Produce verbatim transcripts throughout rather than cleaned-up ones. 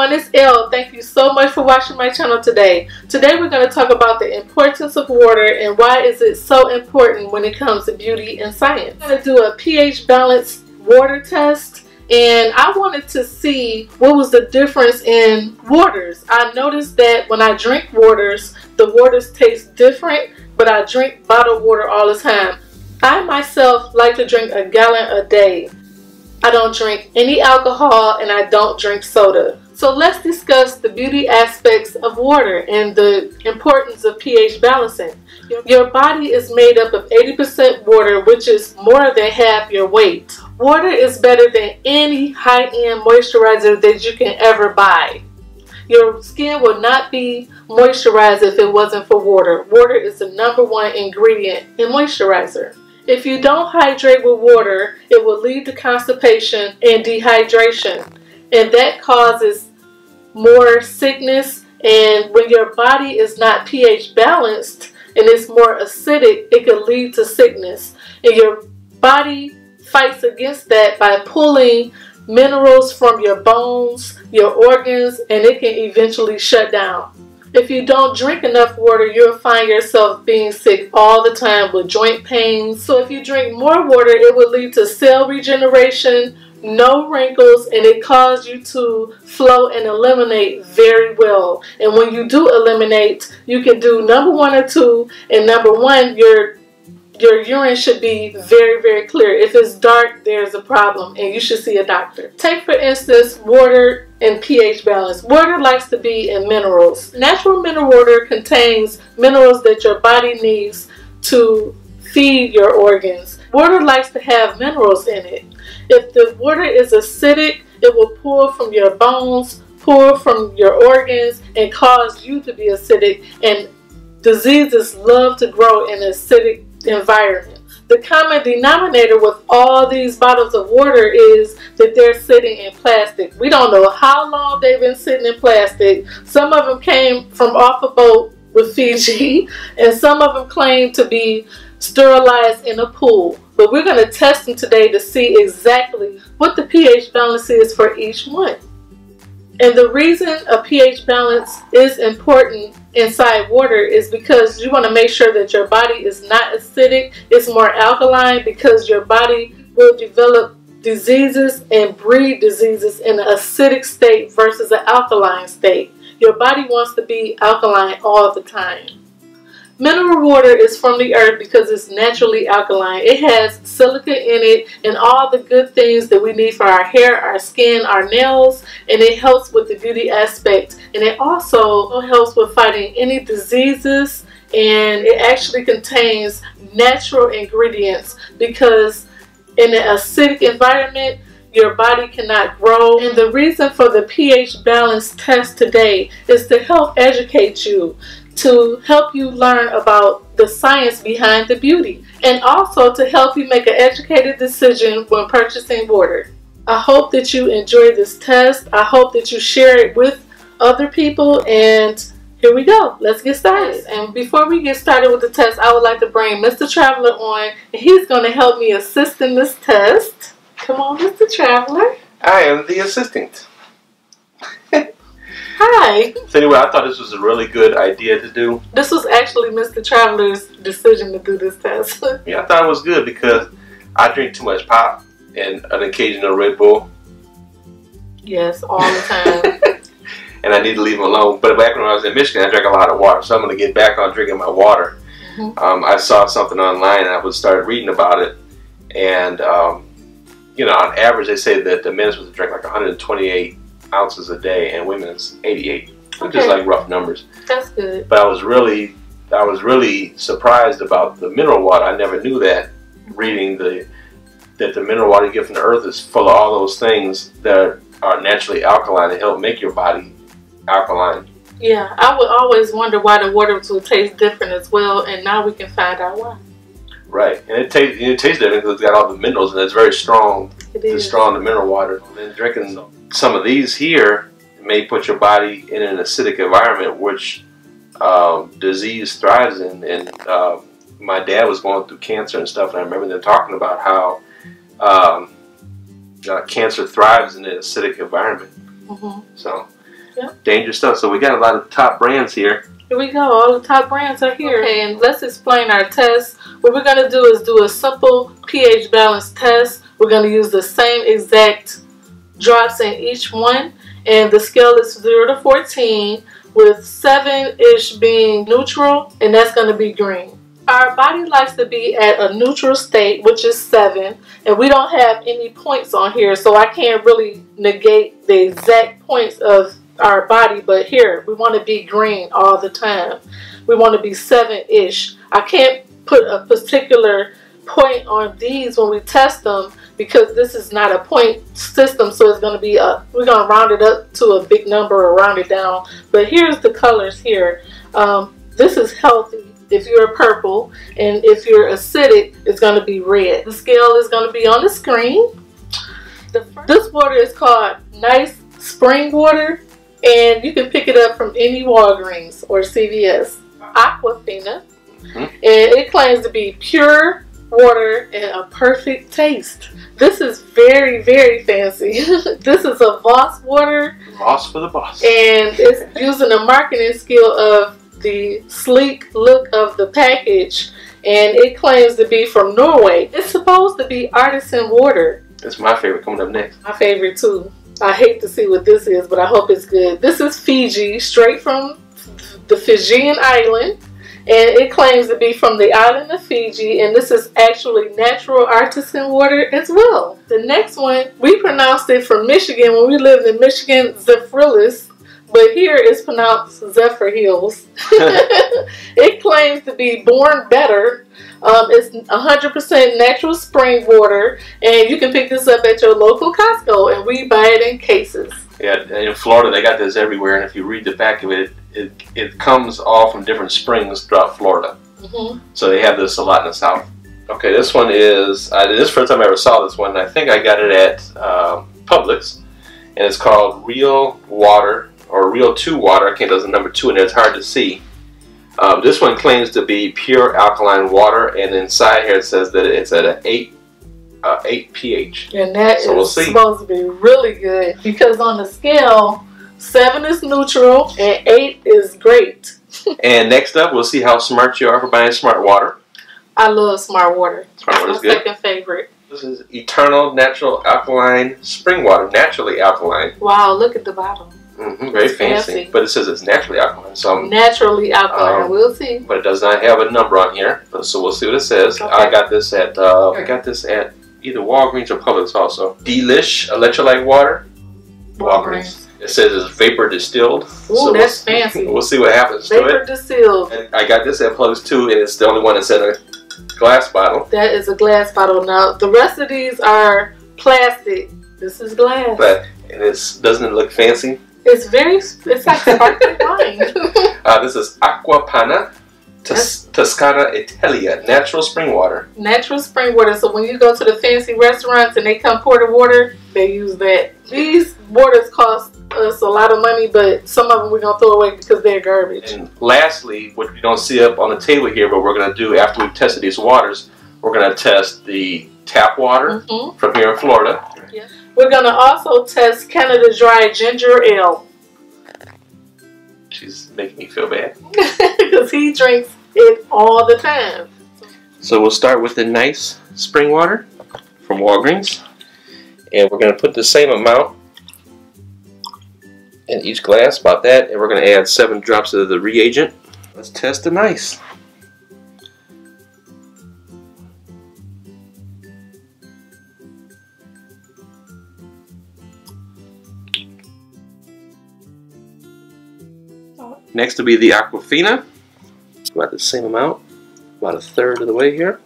everyone, it's Elle. Thank you so much for watching my channel today. Today we're going to talk about the importance of water and why is it so important when it comes to beauty and science. I'm going to do a pH balanced water test, and I wanted to see what was the difference in waters. I noticed that when I drink waters, the waters taste different, but I drink bottled water all the time. I myself like to drink a gallon a day. I don't drink any alcohol and I don't drink soda. So let's discuss the beauty aspects of water and the importance of pH balancing. Your body is made up of eighty percent water, which is more than half your weight. Water is better than any high-end moisturizer that you can ever buy. Your skin would not be moisturized if it wasn't for water. Water is the number one ingredient in moisturizer. If you don't hydrate with water, it will lead to constipation and dehydration, and that causes more sickness. And when your body is not pH balanced and it's more acidic, it could lead to sickness, and your body fights against that by pulling minerals from your bones, your organs, and it can eventually shut down. If you don't drink enough water, you'll find yourself being sick all the time with joint pains. So if you drink more water, it will lead to cell regeneration, no wrinkles, and it causes you to flow and eliminate very well. And when you do eliminate, you can do number one or two, and number one, your Your urine should be very, very clear. If it's dark, there's a problem and you should see a doctor. Take, for instance, water and pH balance. Water likes to be in minerals. Natural mineral water contains minerals that your body needs to feed your organs. Water likes to have minerals in it. If the water is acidic, it will pour from your bones, pour from your organs, and cause you to be acidic. And diseases love to grow in acidic environment. The common denominator with all these bottles of water is that they're sitting in plastic. We don't know how long they've been sitting in plastic. Some of them came from off a boat with Fiji, and some of them claim to be sterilized in a pool. But we're going to test them today to see exactly what the pH balance is for each one. And the reason a pH balance is important inside water is because you want to make sure that your body is not acidic, it's more alkaline, because your body will develop diseases and breed diseases in an acidic state versus an alkaline state. Your body wants to be alkaline all the time. Mineral water is from the earth because it's naturally alkaline. It has silica in it and all the good things that we need for our hair, our skin, our nails, and it helps with the beauty aspect. And it also helps with fighting any diseases, and it actually contains natural ingredients, because in an acidic environment, your body cannot grow. And the reason for the pH balance test today is to help educate you, to help you learn about the science behind the beauty, and also to help you make an educated decision when purchasing water. I hope that you enjoyed this test. I hope that you share it with other people, and here we go. Let's get started. And before we get started with the test, I would like to bring Mister Traveler on, and he's going to help me assist in this test. Come on, Mister Traveler. I am the assistant. Hi. So anyway, I thought this was a really good idea to do. This was actually Mister Traveler's decision to do this test. Yeah, I thought it was good because I drink too much pop and an occasional Red Bull. Yes, all the time. And I need to leave them alone. But back when I was in Michigan, I drank a lot of water. So I'm going to get back on drinking my water. Mm-hmm. um, I saw something online and I would start reading about it. And, um, you know, on average, they say that the men was to drink like one hundred twenty-eight ounces a day, and women's eighty-eight, which okay. is like rough numbers. That's good. But I was really, I was really surprised about the mineral water. I never knew that. Reading the that the mineral water you get from the earth is full of all those things that are naturally alkaline and help make your body alkaline. Yeah, I would always wonder why the water would taste different as well, and now we can find out why. Right, and it tastes it tastes different because it's got all the minerals, and it's very strong. It is. It's strong, the mineral water. And drinking some of these here may put your body in an acidic environment, which um, disease thrives in. And uh, my dad was going through cancer and stuff, and I remember them talking about how um, uh, cancer thrives in an acidic environment. Mm-hmm. So Yep. Dangerous stuff. So we got a lot of top brands here. Here we go. All the top brands are here. Okay, and let's explain our test. What we're going to do is do a simple pH balance test. We're going to use the same exact drops in each one. And the scale is zero to fourteen, with seven-ish being neutral, and that's going to be green. Our body likes to be at a neutral state, which is seven, and we don't have any points on here, so I can't really negate the exact points of our body, but here, we want to be green all the time. We want to be seven-ish. I can't put a particular point on these when we test them because this is not a point system, so it's going to be a, we're going to round it up to a big number or round it down. But here's the colors here. Um, this is healthy. If you're purple, and if you're acidic, it's going to be red. The scale is going to be on the screen. The first, this water is called Nice Spring Water, and you can pick it up from any Walgreens or C V S. Aquafina, mm-hmm. and it claims to be pure water and a perfect taste. This is very, very fancy. This is a Voss water. Voss for the boss. And it's using the marketing skill of the sleek look of the package, and it claims to be from Norway. It's supposed to be artisan water. That's my favorite coming up next. My favorite too. I hate to see what this is, but I hope it's good. This is Fiji, straight from the Fijian island, and it claims to be from the island of Fiji, and this is actually natural artisan water as well. The next one, we pronounced it from Michigan when we lived in Michigan, Zephyrhills. But here it's pronounced Zephyrhills. It claims to be born better. Um, it's one hundred percent natural spring water, and you can pick this up at your local Costco, and we buy it in cases. Yeah, in Florida they got this everywhere, and if you read the back of it, it, it comes all from different springs throughout Florida. Mm-hmm. So they have this a lot in the south. Okay, this one is, uh, this is the first time I ever saw this one, and I think I got it at uh, Publix, and it's called Real Water. Or Real two Water. I can't, there's a number two in there, it's hard to see. Um, this one claims to be pure alkaline water, and inside here it says that it's at an eight, uh, eight pH. And that so is we'll see. supposed to be really good, because on the scale, seven is neutral and eight is great. And next up, we'll see how smart you are for buying Smart Water. I love Smart Water. Smart Water's good. Second favorite. This is Eternal Natural Alkaline Spring Water, naturally alkaline. Wow, look at the bottom. Mm-hmm, very fancy. fancy, but it says it's naturally alkaline. So I'm, naturally alkaline, um, we'll see. But it does not have a number on here, so we'll see what it says. Okay. I got this at uh, sure. I got this at either Walgreens or Publix also. Delish electrolyte water, Walgreens. Walgreens. It says it's vapor distilled. Ooh, so that's we'll, fancy. We'll see what happens vapor to it. Vapor distilled. And I got this at Publix too, and it's the only one that's in a glass bottle. That is a glass bottle. Now the rest of these are plastic. This is glass. But it is, doesn't it look fancy? It's very, it's like sparkling wine. uh, this is Aquapana Tos Toscana Italia, natural spring water. Natural spring water. So when you go to the fancy restaurants and they come pour the water, they use that. These waters cost us a lot of money, but some of them we're going to throw away because they're garbage. And lastly, what you don't see up on the table here, but we're going to do after we've tested these waters, we're going to test the tap water mm-hmm. from here in Florida. Yeah. We're going to also test Canada Dry Ginger Ale. She's making me feel bad. Because he drinks it all the time. So we'll start with the Nice Spring Water from Walgreens. And we're going to put the same amount in each glass, about that. And we're going to add seven drops of the reagent. Let's test the Nice. Next will be the Aquafina, about the same amount, about a third of the way here.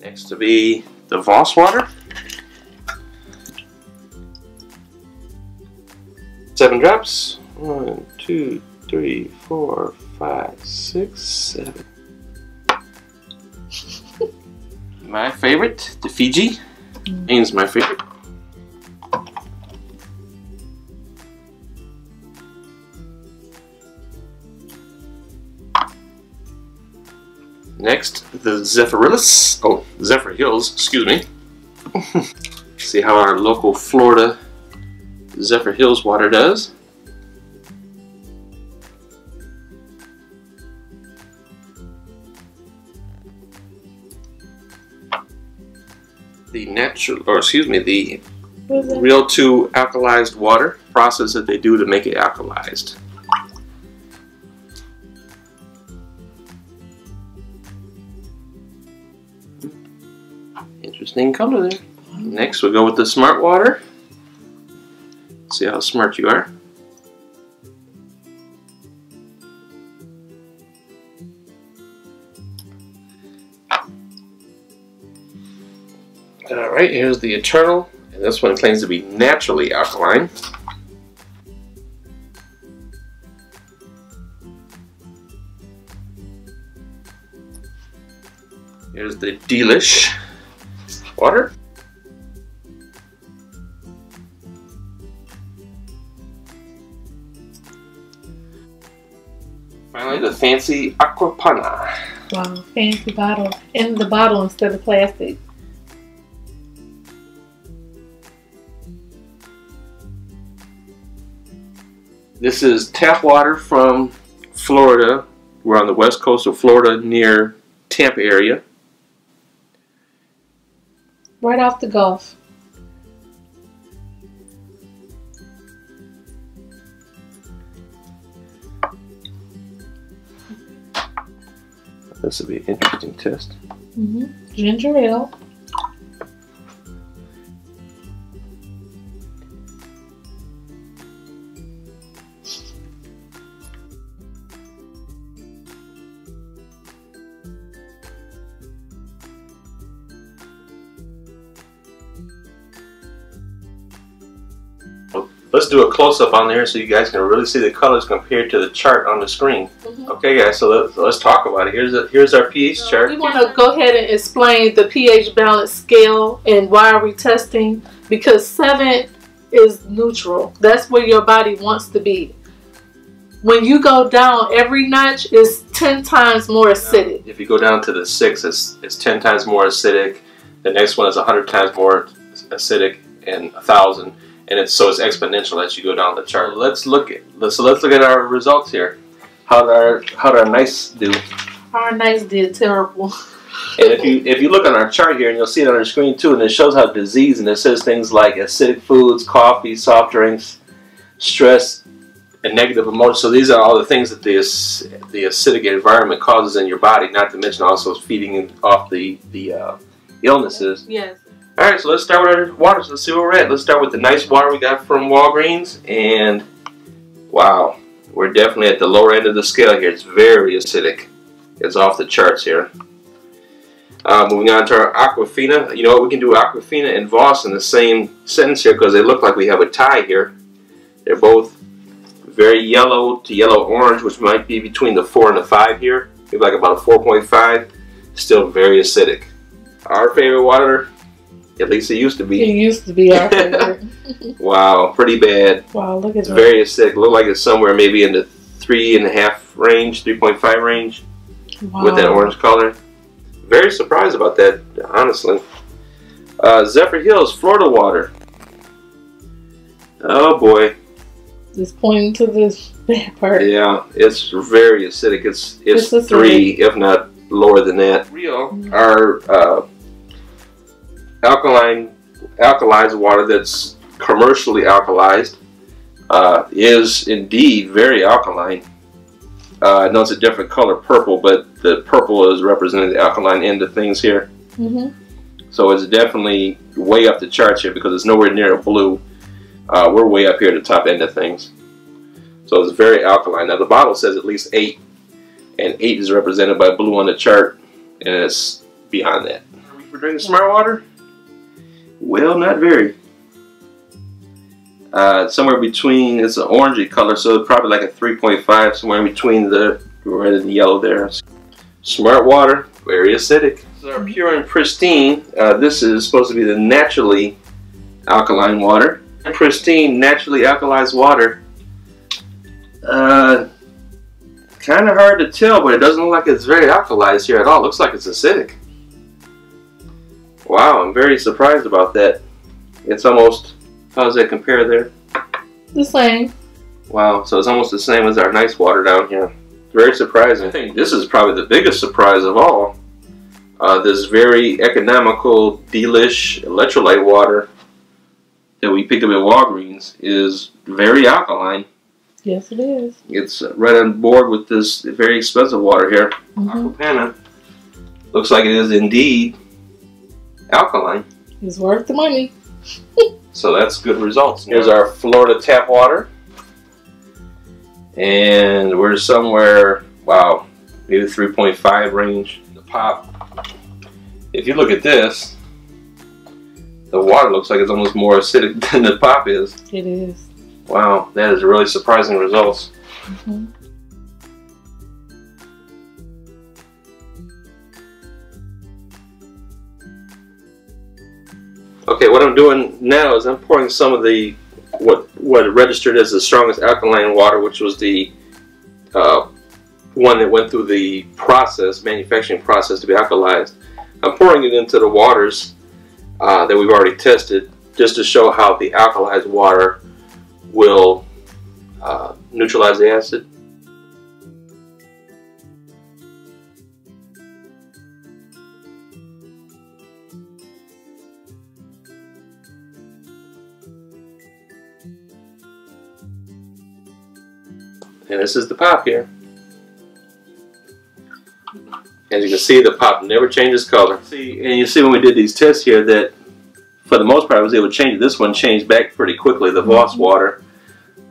Next will be the Voss water, seven drops, one, two, three, four, five, six, seven. My favorite, the Fiji, means my favorite. Next, the Zephyrhills. Oh, Zephyrhills, excuse me. See how our local Florida Zephyrhills water does. The natural, or excuse me, the real to alkalized water process that they do to make it alkalized. Interesting color there. Next, we'll go with the Smart Water. See how smart you are. All right, here's the Eternal, and this one claims to be naturally alkaline. Here's the Delish water. Finally, the fancy Aquapana. Wow, fancy bottle. In the bottle instead of plastic. This is tap water from Florida. We're on the west coast of Florida near Tampa area. Right off the Gulf. This will be an interesting test. Mm-hmm. Ginger ale. Let's do a close-up on there so you guys can really see the colors compared to the chart on the screen. Mm-hmm. Okay guys, so let's, let's talk about it. Here's a, here's our pH so chart. We want to go ahead and explain the pH balance scale and why are we testing, because seven is neutral. That's where your body wants to be. When you go down every notch, it's ten times more acidic. If you go down to the six, it's, it's ten times more acidic. The next one is one hundred times more acidic and one thousand. And it's, so it's exponential as you go down the chart. Let's look at so let's look at our results here. How did our how did our nice do? Our nice did terrible. And if you if you look on our chart here, and you'll see it on our screen too, and it shows how disease, and it says things like acidic foods, coffee, soft drinks, stress, and negative emotions. So these are all the things that the the acidic environment causes in your body. Not to mention also feeding off the the uh, illnesses. Yes. All right, so let's start with our waters. Let's see where we're at. Let's start with the nice water we got from Walgreens, and wow, we're definitely at the lower end of the scale here. It's very acidic. It's off the charts here. Uh, moving on to our Aquafina. You know what? We can do Aquafina and Voss in the same sentence here because they look like we have a tie here. They're both very yellow to yellow-orange, which might be between the four and the five here. Maybe like about a four point five. Still very acidic. Our favorite water. At least it used to be. It used to be our favorite. Wow, pretty bad. Wow, look at it's that. Very acidic. Look like it's somewhere maybe in the three and a half range, three point five range, wow. With that orange color. Very surprised about that, honestly. Uh, Zephyrhills, Florida water. Oh boy. Just pointing to this bad part. Yeah, it's very acidic. It's it's, it's three, if not lower than that. Real, mm-hmm. our. Uh, Alkaline, alkalized water that's commercially alkalized uh, is indeed very alkaline. Uh, I know it's a different color, purple, but the purple is representing the alkaline end of things here. Mm-hmm. So it's definitely way up the charts here because it's nowhere near a blue. Uh, we're way up here at the top end of things. So it's very alkaline. Now the bottle says at least eight, and eight is represented by blue on the chart, and it's beyond that. Are we drinking Smart Water? Well, not very. Uh, somewhere between, it's an orangey color, so probably like a three point five, somewhere in between the red and yellow there. Smart Water, very acidic. This is our pure and pristine. Uh, this is supposed to be the naturally alkaline water. Pristine, naturally alkalized water. Uh, Kind of hard to tell, but it doesn't look like it's very alkalized here at all. It looks like it's acidic. Wow, I'm very surprised about that. It's almost, how does that compare there? The same. Wow, so it's almost the same as our nice water down here. Very surprising. I think this is probably the biggest surprise of all. Uh, this very economical Delish electrolyte water that we picked up at Walgreens is very alkaline. Yes, it is. It's right on board with this very expensive water here. Mm-hmm. Aquapana. Looks like it is indeed alkaline. It's worth the money. So that's good results. Here's our Florida tap water. And we're somewhere, wow, maybe three point five range. The pop. If you look at this, the water looks like it's almost more acidic than the pop is. It is. Wow, that is really surprising results. Mm-hmm. Okay, what I'm doing now is I'm pouring some of the what what registered as the strongest alkaline water, which was the uh, one that went through the process, manufacturing process to be alkalized. I'm pouring it into the waters uh, that we've already tested, just to show how the alkalized water will uh, neutralize the acid. And this is the pop here. As you can see, the pop never changes color. See, and you see when we did these tests here that for the most part I was able to change. This one changed back pretty quickly, the Voss water.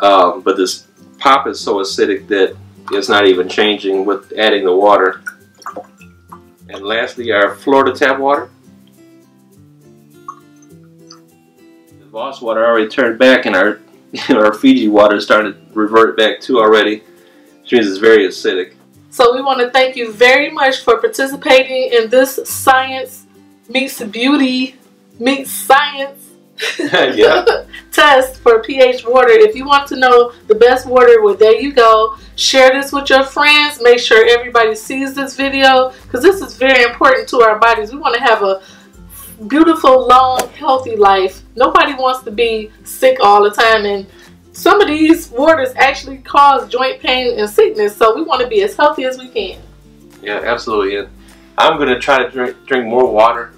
Um, but this pop is so acidic that it's not even changing with adding the water. And lastly, our Florida tap water. The Voss water already turned back, and our, our Fiji water is starting to revert back to already, which means it's very acidic. So we want to thank you very much for participating in this science meets beauty meets science yeah. test for pH water. If you want to know the best water, well, there you go. Share this with your friends. Make sure everybody sees this video, because this is very important to our bodies. We want to have a beautiful, long, healthy life. Nobody wants to be sick all the time, and some of these waters actually cause joint pain and sickness, so we want to be as healthy as we can. Yeah, absolutely. And I'm going to try to drink, drink more water.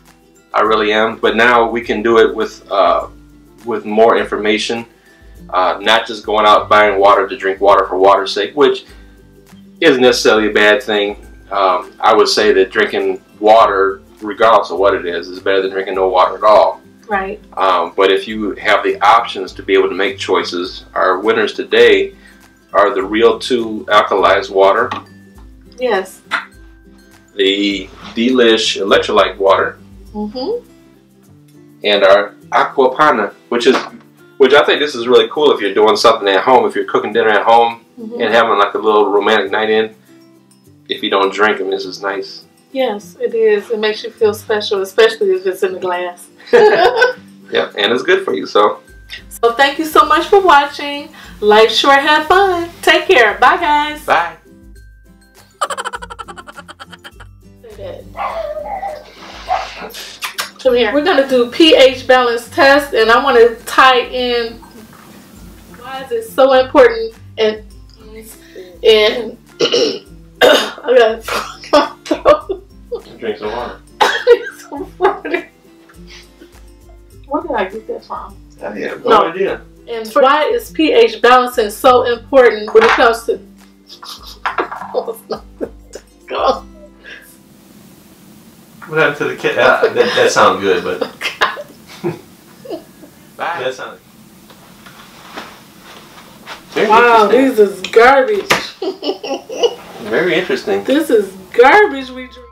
I really am. But now we can do it with, uh, with more information, uh, not just going out buying water to drink water for water's sake, which isn't necessarily a bad thing. Um, I would say that drinking water, regardless of what it is, is better than drinking no water at all. Right. Um, but if you have the options to be able to make choices, our winners today are the Real two alkalized water. Yes. The Delish electrolyte water. Mm-hmm. And our Aquapana, which is, which I think this is really cool if you're doing something at home, if you're cooking dinner at home mm-hmm. and having like a little romantic night in. If you don't drink them, this is nice. Yes, it is. It makes you feel special, especially if it's in a glass. Yeah, and it's good for you, so. So thank you so much for watching. Life sure had fun. Take care. Bye, guys. Bye. Come here. We're going to do pH balance test, and I want to tie in why is it so important and and I got to drink some water. Some water. Where did I get that from? I have no, no idea. And why is pH balancing so important when it comes to oh, what happened to the cat? Uh, that, that sounds good, but oh, bye. That sounds very wow, these is garbage. Very interesting. This is garbage we drink.